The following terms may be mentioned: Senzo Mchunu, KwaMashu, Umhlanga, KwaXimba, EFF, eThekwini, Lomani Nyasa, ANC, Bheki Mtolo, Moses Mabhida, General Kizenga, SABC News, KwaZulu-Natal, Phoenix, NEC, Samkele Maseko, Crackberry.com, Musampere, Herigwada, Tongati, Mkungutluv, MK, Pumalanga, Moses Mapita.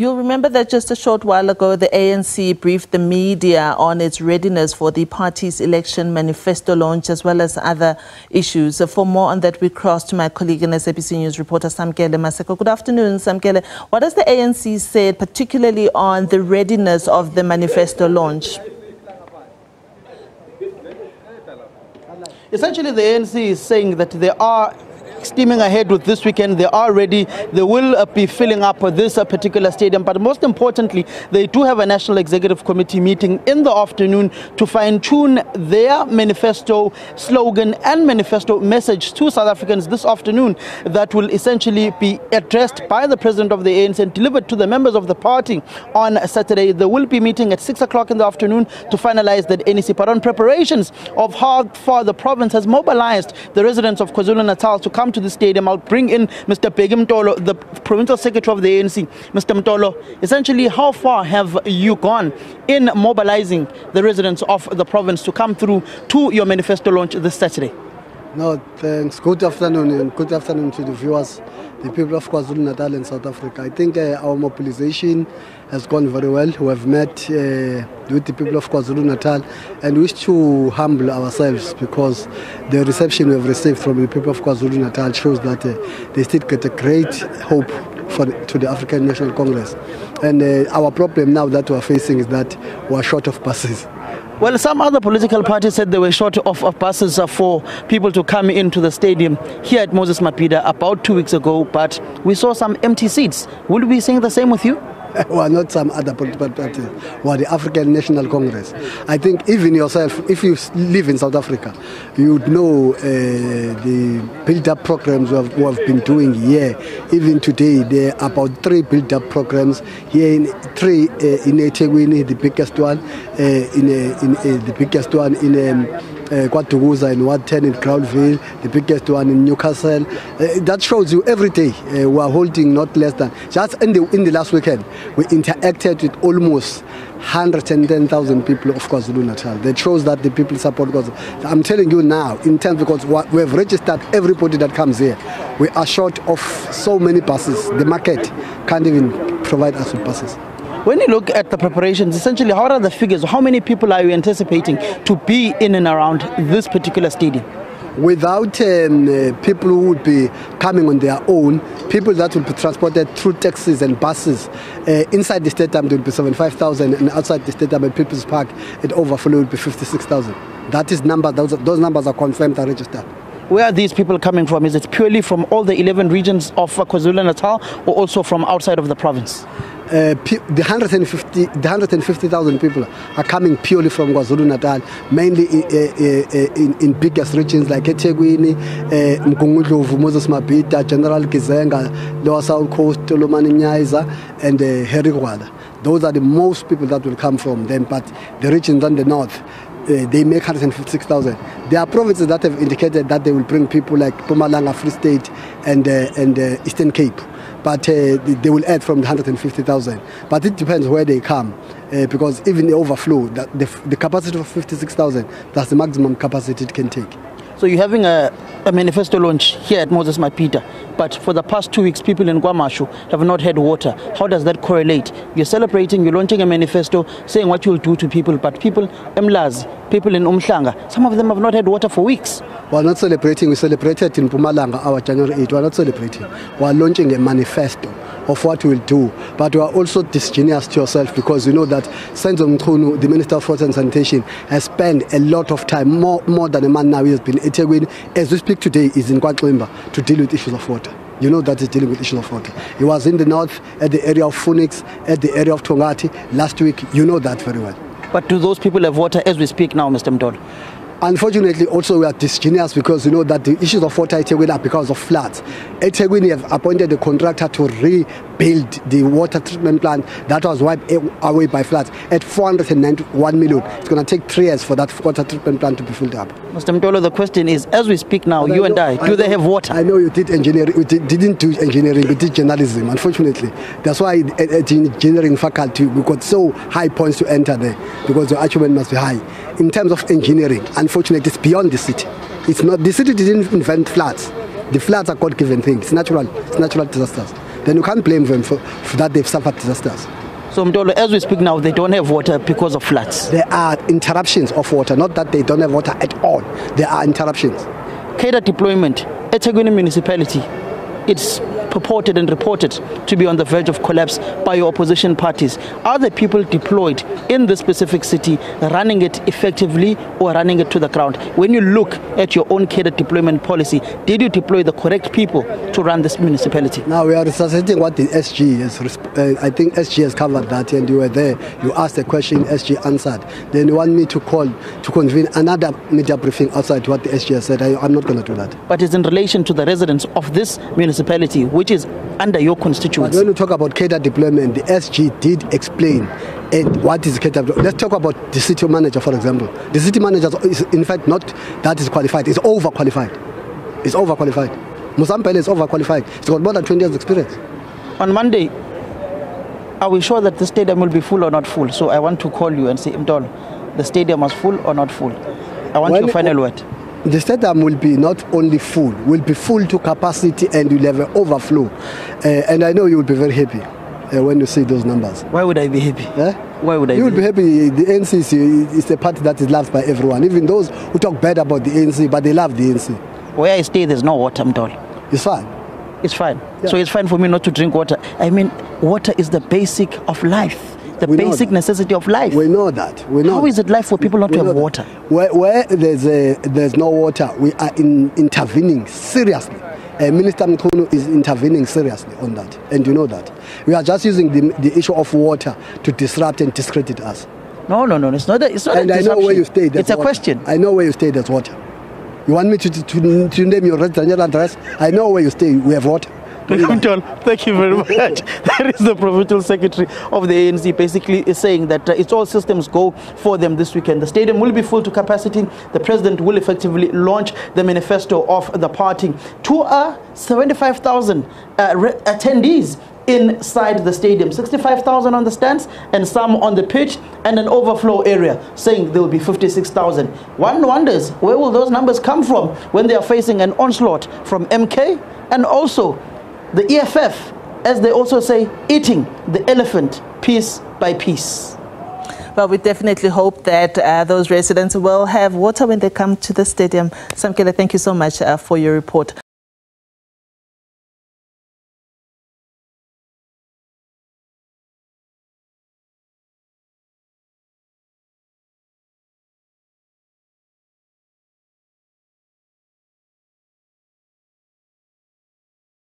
You'll remember that just a short while ago, the ANC briefed the media on its readiness for the party's election manifesto launch, as well as other issues. For more on that, we cross to my colleague and SABC News reporter, Samkele Maseko. Good afternoon, Samkele. What has the ANC said, particularly on the readiness of the manifesto launch? Essentially, the ANC is saying that they are steaming ahead with this weekend. They are ready. They will be filling up this particular stadium. But most importantly, they do have a National Executive Committee meeting in the afternoon to fine-tune their manifesto slogan and manifesto message to South Africans this afternoon. That will essentially be addressed by the president of the ANC and delivered to the members of the party on Saturday. They will be meeting at 6 o'clock in the afternoon to finalize that NEC. But on preparations of how far the province has mobilized the residents of KwaZulu-Natal to come to the stadium, I'll bring in Mr. Bheki Mtolo, the provincial secretary of the ANC. Mr. Mtolo, essentially, how far have you gone in mobilizing the residents of the province to come through to your manifesto launch this Saturday? No, thanks. Good afternoon, and good afternoon to the viewers, the people of KwaZulu-Natal and South Africa. I think our mobilization has gone very well. We have met with the people of KwaZulu-Natal and wish to humble ourselves, because the reception we have received from the people of KwaZulu-Natal shows that they still get a great hope to the African National Congress. And our problem now that we are facing is that we are short of buses. Well, some other political parties said they were short of buses for people to come into the stadium here at Moses Mapita about 2 weeks ago, but we saw some empty seats. Will we be seeing the same with you? Well, not some other political parties. Well, the African National Congress. I think even yourself, if you live in South Africa, you'd know the build-up programs we have been doing here. Even today, there are about 3 build-up programs here, in eThekwini, the biggest one, Kwatuguza in Ward 10 in Crownville, the biggest one in Newcastle. That shows you every day we are holding not less than, just in the last weekend, we interacted with almost 110,000 people of KwaZulu-Natal. That shows that the people support KwaZulu. I'm telling you now, in terms, because we have registered everybody that comes here. We are short of so many buses. The market can't even provide us with buses. When you look at the preparations, essentially, how are the figures? How many people are you anticipating to be in and around this particular stadium? Without people who would be coming on their own, people that would be transported through taxis and buses, inside the stadium there would be 75,000, and outside the stadium at People's Park, it overflow would be 56,000. That is number, those numbers are confirmed and registered. Where are these people coming from? Is it purely from all the 11 regions of KwaZulu-Natal, or also from outside of the province? The 150,000 people are coming purely from KwaZulu-Natal, mainly in biggest regions like eThekwini, Mkungutluv, Moses Mabhida, General Kizenga, Lower South Coast, Lomani Nyasa, and Herigwada. Those are the most people that will come from them, but the regions on the north, they make 156,000. There are provinces that have indicated that they will bring people like Pumalanga, Free State, and Eastern Cape. But they will add from the 150,000. But it depends where they come, because even the overflow, the capacity of 56,000, that's the maximum capacity it can take. So you're having a manifesto launch here at Moses Mapita, but for the past 2 weeks, people in KwaMashu have not had water. How does that correlate? You're celebrating, you're launching a manifesto, saying what you'll do to people, but people, people in Umhlanga, some of them have not had water for weeks. We're not celebrating. We celebrated in Pumalanga, our January 8. We're not celebrating. We're launching a manifesto of what we'll do, but you are also disingenuous to yourself, because you know that Senzo Mchunu, the Minister of Water and Sanitation, has spent a lot of time, more than a month now, he has been eThekwini. As we speak today, he's in KwaXimba to deal with issues of water. You know that he's dealing with issues of water. He was in the north, at the area of Phoenix, at the area of Tongati last week. You know that very well. But do those people have water as we speak now, Mr. Mtolo? Unfortunately, also we are disingenuous, because you know that the issues of water eThekwini are because of floods. eThekwini have appointed a contractor to rebuild the water treatment plant that was wiped away by floods at 491 million. It's going to take 3 years for that water treatment plant to be filled up. Mr. Mtolo, the question is, as we speak now, you and I, do they have water? I know you did engineering. We didn't do engineering, we did journalism, unfortunately. That's why at the engineering faculty, we got so high points to enter there, because the achievement must be high. In terms of engineering, unfortunately, it's beyond the city. It's not, the city didn't invent floods. The floods are God-given things. It's natural disasters. then you can't blame them for that they've suffered disasters. So Mtolo, as we speak now, they don't have water because of floods. There are interruptions of water, not that they don't have water at all. There are interruptions. Cadre deployment, eThekwini municipality, it's purported and reported to be on the verge of collapse by your opposition parties. Are the people deployed in this specific city running it effectively or running it to the ground? When you look at your own cadre deployment policy, did you deploy the correct people to run this municipality? Now we are resuscitating what the SG is. I think SG has covered that, and you were there. You asked a question, SG answered. Then you want me to call to convene another media briefing outside what the SG has said. I'm not going to do that. But it's in relation to the residents of this municipality, which is under your constituency. But when we talk about cadre deployment, the SG did explain what is cadre deployment. Let's talk about the city manager, for example. The city manager is, in fact, not that is qualified. It's overqualified. It's overqualified. Musampere is overqualified. He's got more than 20 years' experience. On Monday, are we sure that the stadium will be full or not full? So I want to call you and say, Mtolo, the stadium is full or not full? I want your final word. The stadium will be not only full, will be full to capacity, and will have an overflow. And I know you will be very happy when you see those numbers. Why would I be happy? Eh? Why would I you be happy? You will be happy. The ANC is the party that is loved by everyone, even those who talk bad about the ANC, but they love the ANC. Where I stay, there's no water, Mtolo. It's fine. It's fine. Yeah. So it's fine for me not to drink water. I mean, water is the basic of life. The basic necessity of life. We know that. We know. How is it life for people not to have water? Where there's no water, we are intervening seriously. Minister Mchunu is intervening seriously on that, and you know that. We are just using the issue of water to disrupt and discredit us. No. It's not. It's not. And I know where you stay. It's a question. I know where you stay. There's water. You want me to name your residential address? I know where you stay. We have water. Thank you very much. That is the provincial secretary of the ANC, basically is saying that it's all systems go for them this weekend. The stadium will be full to capacity. The president will effectively launch the manifesto of the party to 75,000 attendees inside the stadium, 65,000 on the stands and some on the pitch, and an overflow area saying there will be 56,000. One wonders, where will those numbers come from when they are facing an onslaught from MK and also the EFF, as they also say, eating the elephant piece by piece. Well, we definitely hope that those residents will have water when they come to the stadium. Samkele, thank you so much for your report.